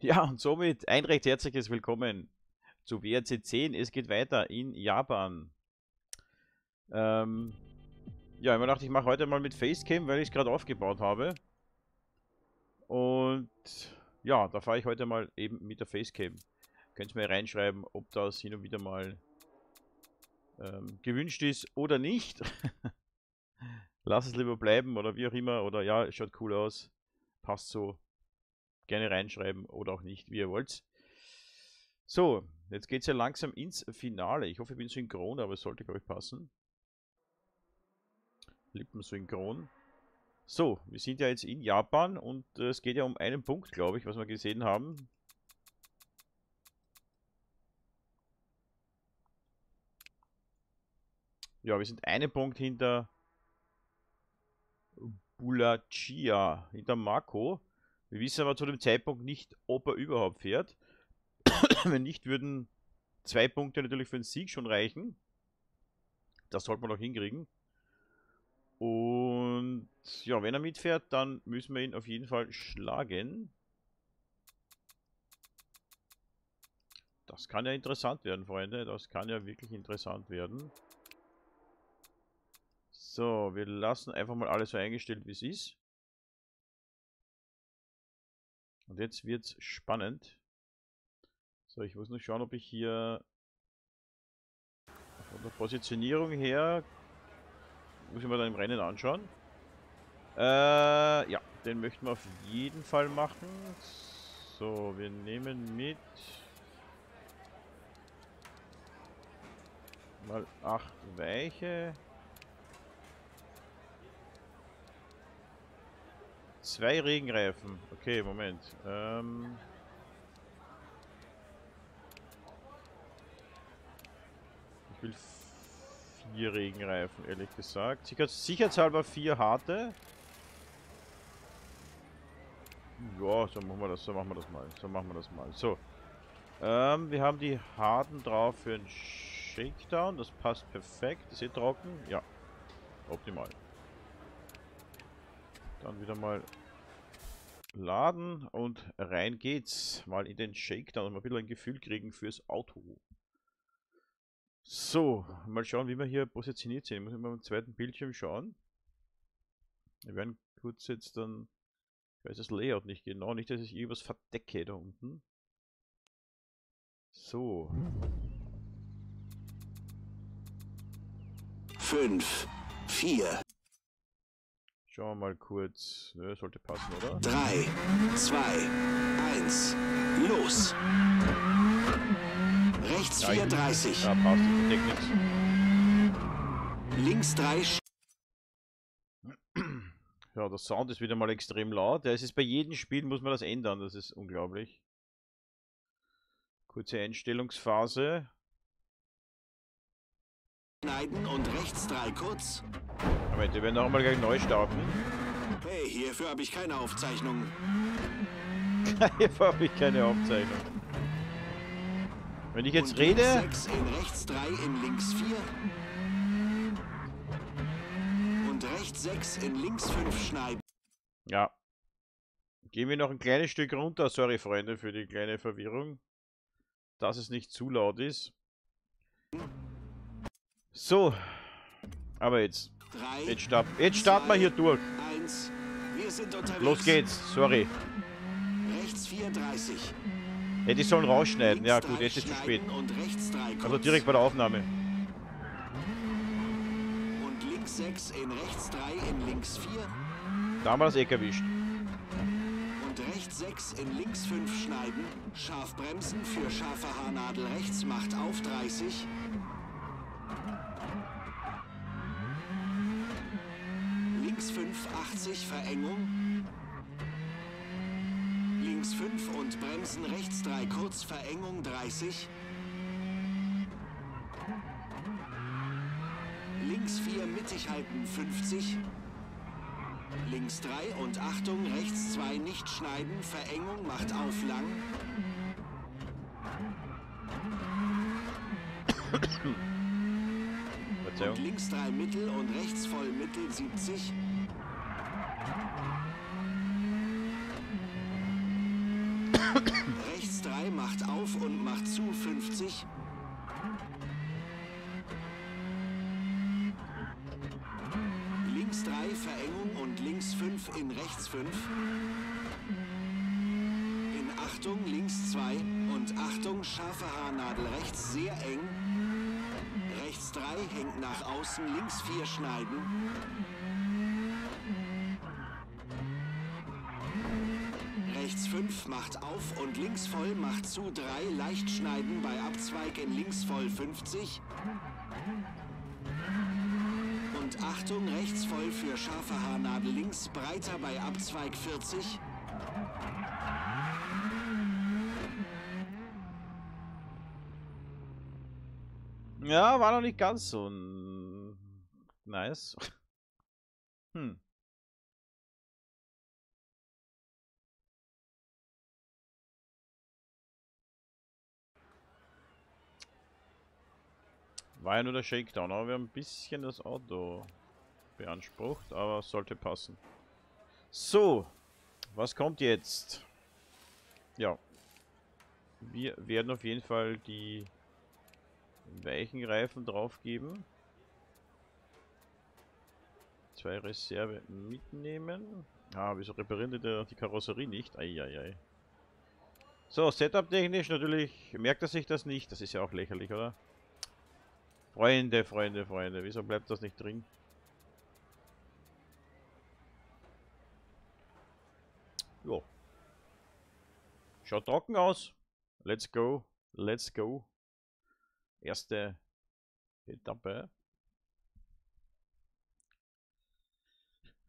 Ja, und somit ein recht herzliches Willkommen zu WRC 10. Es geht weiter in Japan. Ja, ich dachte, ich mache heute mal mit Facecam, weil ich es gerade aufgebaut habe. Und ja, da fahre ich heute mal eben mit der Facecam. Könnt ihr mir reinschreiben, ob das hin und wieder mal gewünscht ist oder nicht. Lass es lieber bleiben oder wie auch immer. Oder ja, schaut cool aus. Passt so. Gerne reinschreiben oder auch nicht, wie ihr wollt. So, jetzt geht es ja langsam ins Finale. Ich hoffe, ich bin synchron, aber es sollte, glaube ich, passen. Lippen synchron. So, wir sind ja jetzt in Japan und es geht ja um einen Punkt, glaube ich, was wir gesehen haben. Ja, wir sind einen Punkt hinter Bulacia, hinter Marco. Wir wissen aber zu dem Zeitpunkt nicht, ob er überhaupt fährt. Wenn nicht, würden 2 Punkte natürlich für den Sieg schon reichen. Das sollte man noch hinkriegen. Und ja, wenn er mitfährt, dann müssen wir ihn auf jeden Fall schlagen. Das kann ja interessant werden, Freunde. Das kann ja wirklich interessant werden. So, wir lassen einfach mal alles so eingestellt, wie es ist. Und jetzt wird's spannend. So, ich muss nur schauen, ob ich hier von der Positionierung her, muss ich mir dann im Rennen anschauen. Ja, den möchten wir auf jeden Fall machen. So, wir nehmen mit mal 8 Weiche. 2 Regenreifen. Okay, Moment. Ich will 4 Regenreifen, ehrlich gesagt. Sicherheitshalber 4 harte. Ja, so machen wir das. So. Wir haben die harten drauf für einen Shakedown. Das passt perfekt. Ist eh trocken? Ja. Optimal. Dann wieder mal laden und rein geht's. Mal in den Shakedown, mal ein bisschen ein Gefühl kriegen fürs Auto. So, mal schauen, wie wir hier positioniert sind. Ich muss mal am zweiten Bildschirm schauen. Wir werden kurz jetzt dann... Ich weiß das Layout nicht genau, nicht, dass ich irgendwas verdecke da unten. So. 5, 4... Schauen wir mal kurz. Nö, sollte passen, oder? 3, 2, 1, los! Rechts 4,30. Ja, passt, ich verdeck nichts. Links 3. Ja, der Sound ist wieder mal extrem laut. Es ist bei jedem Spiel, muss man das ändern. Das ist unglaublich. Kurze Einstellungsphase. Schneiden und rechts 3 kurz. Moment, wir werden auch mal gleich neu starten. Hey, hierfür habe ich keine Aufzeichnung. Hierfür habe ich keine Aufzeichnung. Wenn ich jetzt rede... 6 in rechts, 3 in links, 4. Und rechts 6 in links, 5 schneiden. Ja. Gehen wir noch ein kleines Stück runter. Sorry, Freunde, für die kleine Verwirrung. Dass es nicht zu laut ist. So. Aber jetzt... Jetzt starten wir hier durch. 1, wir sind unterwegs. Los geht's, sorry. Rechts 4,30. Ja, die sollen rausschneiden. Links, ja gut, jetzt ist zu spät. Also direkt bei der Aufnahme. Und links 6 in rechts 3 in links 4. Da haben wir das Eck erwischt. Und rechts 6 in links 5 schneiden. Scharf bremsen für scharfe Haarnadel rechts macht auf 30. Links 5, 80, Verengung. Links 5 und bremsen rechts 3 kurz, Verengung 30. Links 4, mittig halten 50. Links 3 und Achtung, rechts 2 nicht schneiden, Verengung macht auf lang. Und links 3 mittel und rechts voll mittel 70. C3 macht auf und macht zu 50. Links 3 Verengung und links 5 in rechts 5. In Achtung links 2 und Achtung scharfe Haarnadel rechts sehr eng. Rechts 3 hängt nach außen, links 4 schneiden. Rechts 5 macht auf und links voll macht zu 3, leicht schneiden bei Abzweig in links voll 50. Und Achtung, rechts voll für scharfe Haarnadel links, breiter bei Abzweig 40. Ja, war noch nicht ganz so nice. War ja nur der Shakedown, aber wir haben ein bisschen das Auto beansprucht, aber sollte passen. So, was kommt jetzt? Ja, wir werden auf jeden Fall die weichen Reifen drauf geben. 2 Reserve mitnehmen. Ah, wieso reparieren die Karosserie nicht? Eieiei. So, Setup-technisch natürlich merkt er sich das nicht. Das ist ja auch lächerlich, oder? Freunde, Freunde, Freunde, wieso bleibt das nicht drin? Jo. Schaut trocken aus. Let's go, let's go. Erste Etappe.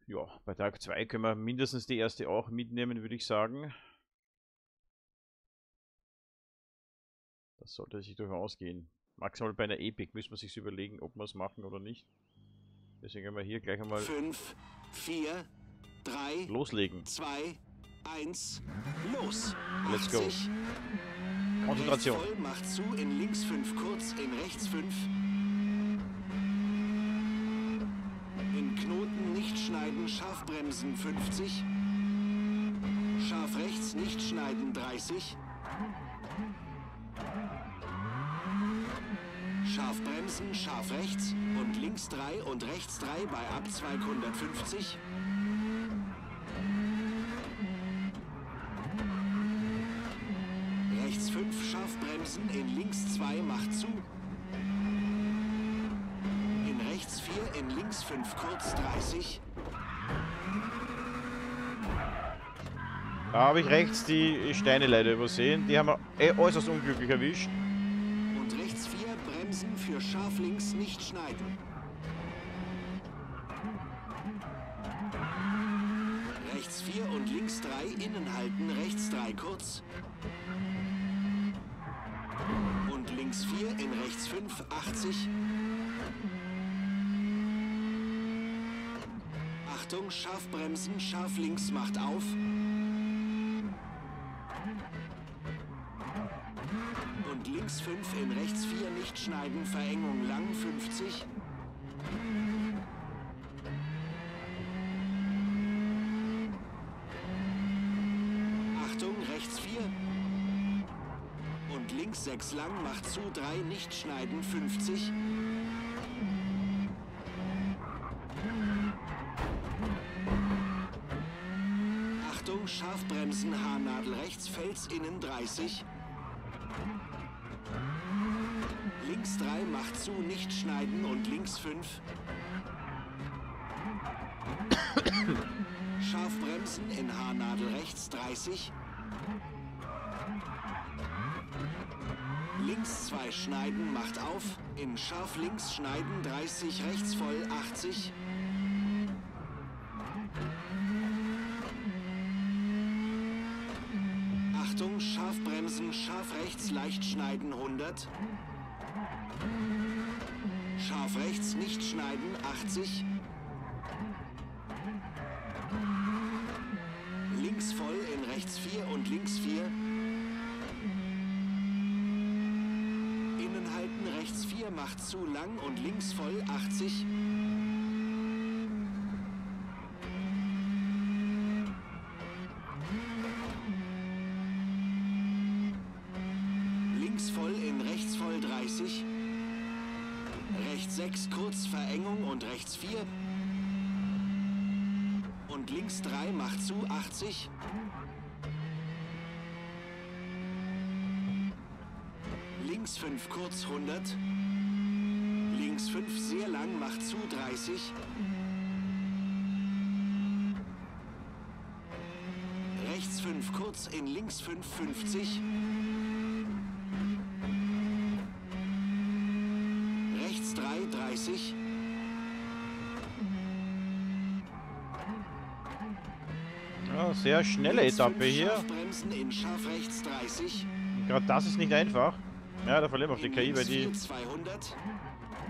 Ja, bei Tag 2 können wir mindestens die erste auch mitnehmen, würde ich sagen. Das sollte sich durchaus gehen. Maximal bei einer Epic müssen wir sich überlegen, ob wir es machen oder nicht. Deswegen werden wir hier gleich einmal 5, 4, 3, loslegen. 2, 1, los. Let's go. Konzentration. Rechts voll macht zu in links 5 kurz, in rechts 5. In Knoten nicht schneiden, scharf bremsen 50. Scharf rechts nicht schneiden 30. Scharf bremsen, scharf rechts und links 3 und rechts 3 bei Abzweig 150. Rechts 5 scharf bremsen, in links 2 macht zu. In rechts 4, in links 5 kurz 30. Da habe ich rechts die Steine leider übersehen. Die haben wir äußerst unglücklich erwischt. Für scharf links nicht schneiden. Rechts 4 und links 3 innen halten, rechts 3 kurz. Und links 4 in rechts 5, 80. Achtung, scharf bremsen, scharf links macht auf. Links 5 in rechts 4 nicht schneiden, Verengung lang 50. Achtung, rechts 4 und links 6 lang macht zu 3 nicht schneiden, 50. Achtung, scharf bremsen, Haarnadel rechts, Fels innen 30. Links 3 macht zu, nicht schneiden und links 5. Scharf bremsen in Haarnadel rechts 30. Links 2 schneiden macht auf, in scharf links schneiden 30, rechts voll 80. Achtung, scharf bremsen, scharf rechts leicht schneiden 100. Scharf rechts nicht schneiden 80. Links voll in rechts 4 und links 4. Innen halten rechts 4 macht zu lang und links voll 80. 30. Rechts 6, kurz Verengung und rechts 4. Und links 3, macht zu, 80. Links 5, kurz 100. Links 5, sehr lang, macht zu, 30. Rechts 5, kurz in links 5, 50. Rechts 3, 30. Ja, sehr schnelle Etappe hier. Bremsen in scharf rechts 30. Gerade das ist nicht einfach. Ja, da verlieren wir auf die KI, weil die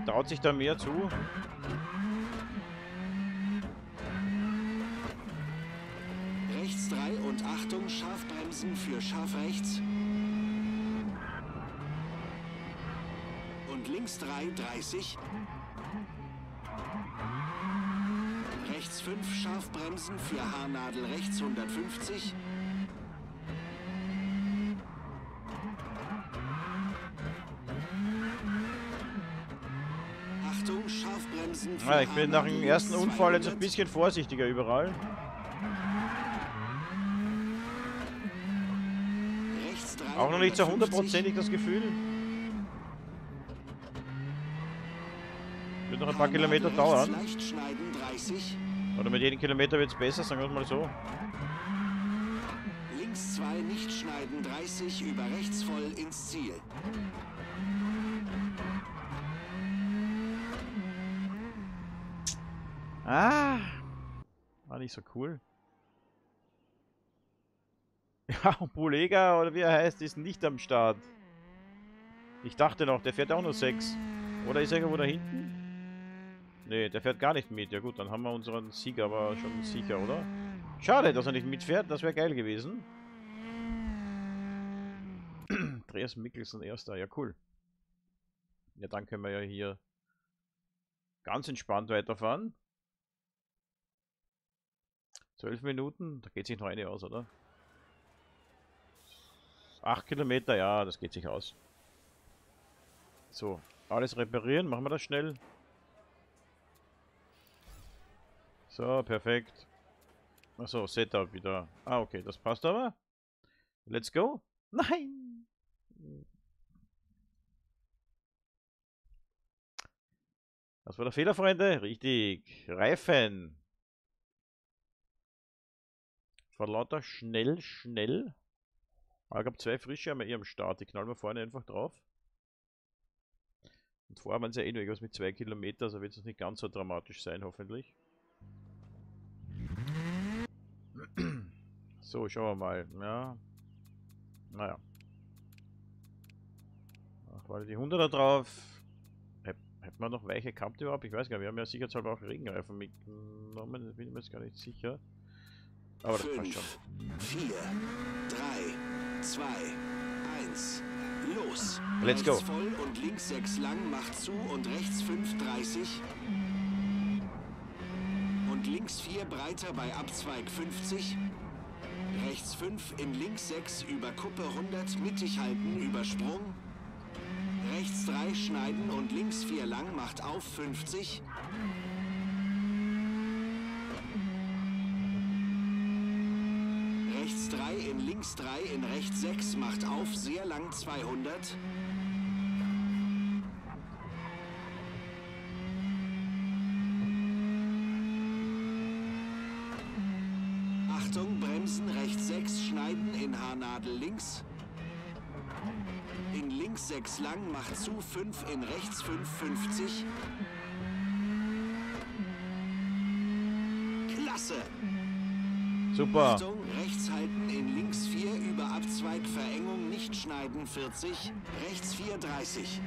traut sich da mehr zu. Rechts 3 und Achtung, scharf bremsen für scharf rechts. Und links 3, 30. Rechts 5, scharf bremsen für Haarnadel rechts 150. Achtung, scharf bremsen für Haarnadel. Ich bin nach dem ersten Unfall jetzt ein bisschen vorsichtiger überall. Rechts 3, auch noch nicht so hundertprozentig das Gefühl. Wird noch ein paar Kilometer dauern. Oder mit jedem Kilometer wird es besser, sagen wir es mal so. Links 2, nicht schneiden, 30, über rechts voll ins Ziel. Ah, war nicht so cool. Ja, Bulega, oder wie er heißt, ist nicht am Start. Ich dachte noch, der fährt auch nur 6. Oder ist er irgendwo da hinten? Nee, der fährt gar nicht mit. Ja gut, dann haben wir unseren Sieger aber schon sicher, oder? Schade, dass er nicht mitfährt. Das wäre geil gewesen. Andreas Mikkelsen erster. Ja, cool. Ja, dann können wir ja hier ganz entspannt weiterfahren. 12 Minuten. Da geht sich noch eine aus, oder? 8 Kilometer. Ja, das geht sich aus. So, alles reparieren. Machen wir das schnell. So, perfekt. Achso, Setup wieder. Ah, okay, das passt aber. Let's go. Nein! Was war der Fehler, Freunde? Richtig. Reifen. Vor lauter schnell, schnell. Ah, ich habe 2 frische einmal am Start. Die knallen wir vorne einfach drauf. Und vorher waren es ja eh nur irgendwas mit 2 Kilometer, also wird es nicht ganz so dramatisch sein, hoffentlich. So, schauen wir mal. Ja. Naja. Ach, warte, die 100er drauf. Hätten wir noch weiche Kante überhaupt? Ich weiß gar nicht. Wir haben ja sicherheitshalber auch Regenreifen mitgenommen. Da bin ich mir jetzt gar nicht sicher. Aber das 5, passt schon. 4, 3, 2, 1. Los. Let's go. Rechts voll und links 6 lang, macht zu und rechts 5, 30. Und links 4 breiter bei Abzweig 50. Rechts 5, in links 6, über Kuppe 100, mittig halten, Übersprung. Rechts 3, schneiden und links 4 lang, macht auf 50. Rechts 3, in links 3, in rechts 6, macht auf, sehr lang 200. Achtung, bremsen, rechts 6, schneiden, in Haarnadel links. In links 6 lang, macht zu, 5, in rechts 5, 50. Klasse! Super! Achtung, rechts halten, in links 4, über Abzweig, Verengung, nicht schneiden, 40, rechts 4, 30.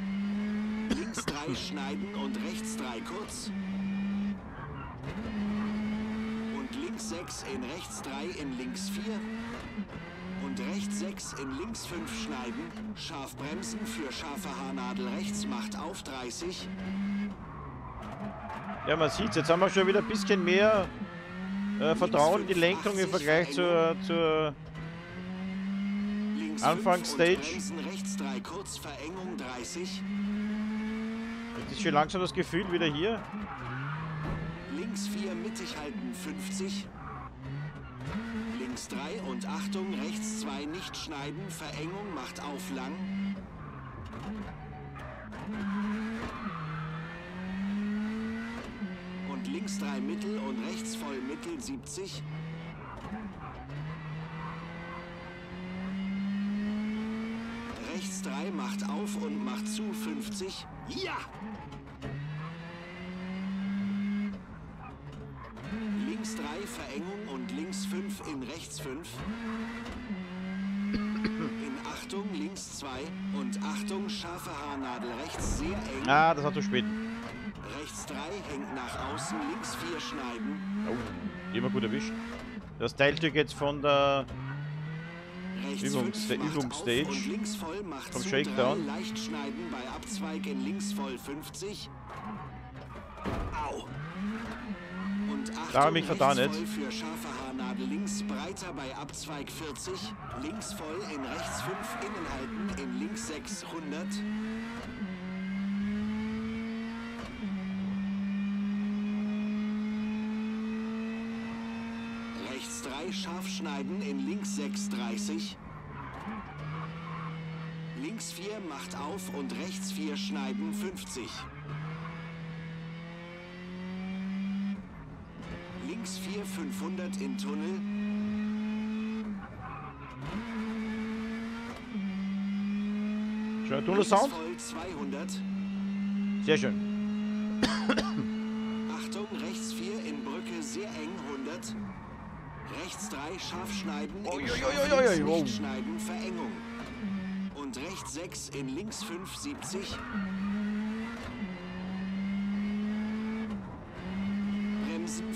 Links 3, schneiden und rechts 3, kurz. Links 6, in rechts 3, in links 4 und rechts 6, in links 5 schneiden, scharf bremsen für scharfe Haarnadel rechts, macht auf 30. Ja, man sieht, jetzt haben wir schon wieder ein bisschen mehr Vertrauen in die Lenkung im Vergleich zur Anfangsstage. Jetzt ist schon langsam das Gefühl wieder hier. Links 4, mittig halten, 50. Links 3 und Achtung, rechts 2, nicht schneiden. Verengung macht auf lang. Und links 3 mittel und rechts voll mittel, 70. Rechts 3 macht auf und macht zu, 50. Ja! Links 3 Verengung und links 5 in rechts 5. In Achtung links 2 und Achtung scharfe Haarnadel rechts sehr eng. Ah, das hat zu spät. Rechts 3 hängt nach außen, links 4 schneiden. Oh, immer gut erwischt. Das Teilstück jetzt von der Übungsstage vom Shakedown. Leicht schneiden bei Abzweig in links voll 50. Au. Da habe ich mich vertan jetzt. Für scharfe Haarnadel links breiter bei Abzweig 40, links voll in rechts 5 innen halten in links 600. Rechts 3 scharf schneiden in links 630. Links 4 macht auf und rechts 4 schneiden 50. Links 4, 500 in Tunnel. Schöner Tunnelsound. Links voll 200. Sehr schön. Achtung, rechts 4 in Brücke, sehr eng, 100. Rechts 3, scharf schneiden, in scharf nicht schneiden, Verengung. Und rechts 6 in links 5, 70.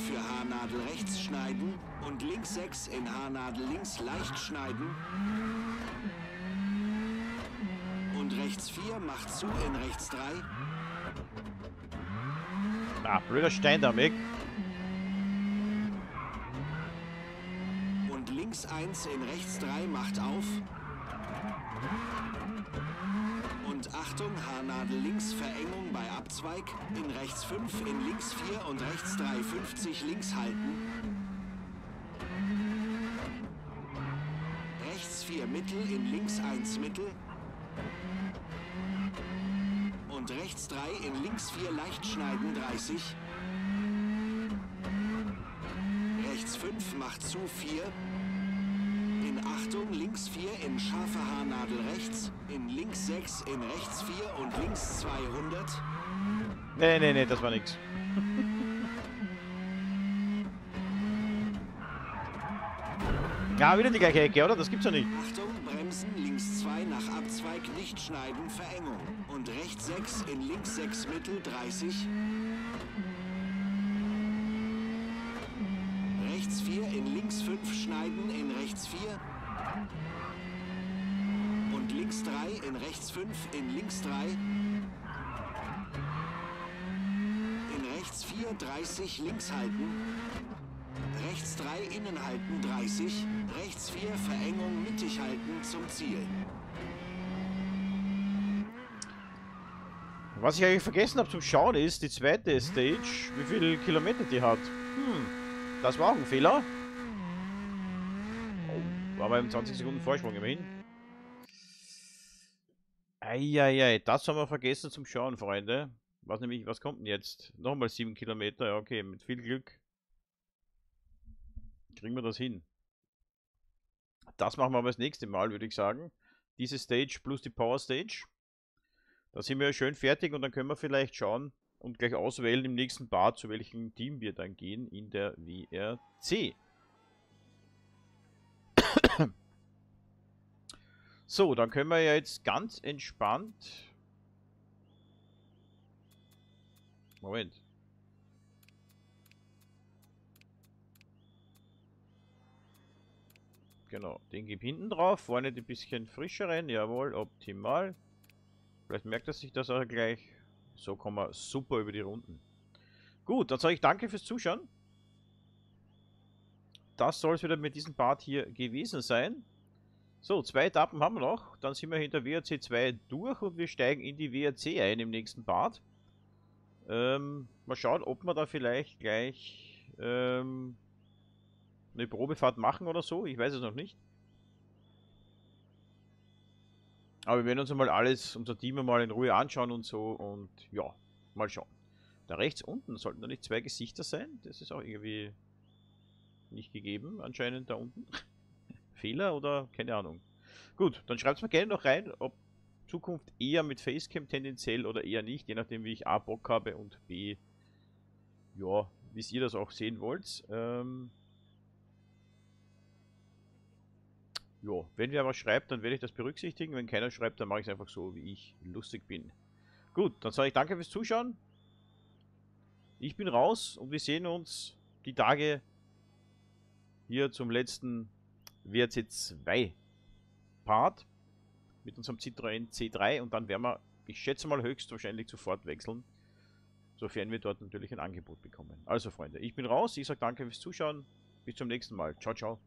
Für Haarnadel rechts schneiden und links 6 in Haarnadel links leicht schneiden und rechts 4 macht zu in rechts 3. Ah, blöder Stein da weg. Und links 1 in rechts 3 macht auf und Achtung, Haarnadel links, Verengung bei Abzweig, in rechts 5, in links 4 und rechts 3, 50, links halten. Rechts 4 mittel, in links 1 mittel. Und rechts 3, in links 4 leicht schneiden, 30. Rechts 5 macht zu, 4. In Achtung, links 4 in scharfe Haarnadel rechts, in links 6 in rechts 4 und links 200. Nee, das war nix. Ja, wieder die gleiche Ecke, oder? Das gibt's ja nicht. Achtung, bremsen, links 2 nach Abzweig, nicht schneiden, Verengung. Und rechts 6 in links 6 mittel, 30. Rechts 4 in links 5 schneiden in rechts 4 und links 3 in rechts 5 in links 3 in rechts 4 30 links halten rechts 3 innen halten 30 rechts 4 Verengung mittig halten zum Ziel. Was ich eigentlich vergessen habe zum Schauen ist die zweite Stage, wie viele Kilometer die hat. Das war auch ein Fehler. Oh, war beim 20 Sekunden Vorsprung immerhin. Eieiei, das haben wir vergessen zum Schauen, Freunde. Was nämlich, was kommt denn jetzt? Nochmal 7 Kilometer, ja, okay, mit viel Glück. Kriegen wir das hin. Das machen wir aber das nächste Mal, würde ich sagen. Diese Stage plus die Power Stage. Da sind wir schön fertig und dann können wir vielleicht schauen und gleich auswählen im nächsten Part, zu welchem Team wir dann gehen in der WRC. So, dann können wir ja jetzt ganz entspannt... Moment. Genau, den gebe ich hinten drauf, vorne ein bisschen frischeren, jawohl, optimal. Vielleicht merkt er sich das auch gleich. So kommen wir super über die Runden. Gut, dann sage ich danke fürs Zuschauen. Das soll es wieder mit diesem Part hier gewesen sein. So, 2 Etappen haben wir noch. Dann sind wir hinter WRC 2 durch und wir steigen in die WRC ein im nächsten Part. Mal schauen, ob wir da vielleicht gleich eine Probefahrt machen oder so. Ich weiß es noch nicht. Aber wir werden uns einmal alles, unser Team mal in Ruhe anschauen und so. Und ja, mal schauen. Da rechts unten sollten da nicht 2 Gesichter sein. Das ist auch irgendwie nicht gegeben, anscheinend da unten. Fehler oder keine Ahnung. Gut, dann schreibt es mir gerne noch rein, ob Zukunft eher mit Facecam tendenziell oder eher nicht. Je nachdem, wie ich A, Bock habe und B, ja, wie ihr das auch sehen wollt. Ja, wenn wer was schreibt, dann werde ich das berücksichtigen. Wenn keiner schreibt, dann mache ich es einfach so, wie ich lustig bin. Gut, dann sage ich danke fürs Zuschauen. Ich bin raus und wir sehen uns die Tage hier zum letzten WRC 2 Part mit unserem Citroën C3. Und dann werden wir, ich schätze mal, höchstwahrscheinlich sofort wechseln, sofern wir dort natürlich ein Angebot bekommen. Also Freunde, ich bin raus. Ich sage danke fürs Zuschauen. Bis zum nächsten Mal. Ciao, ciao.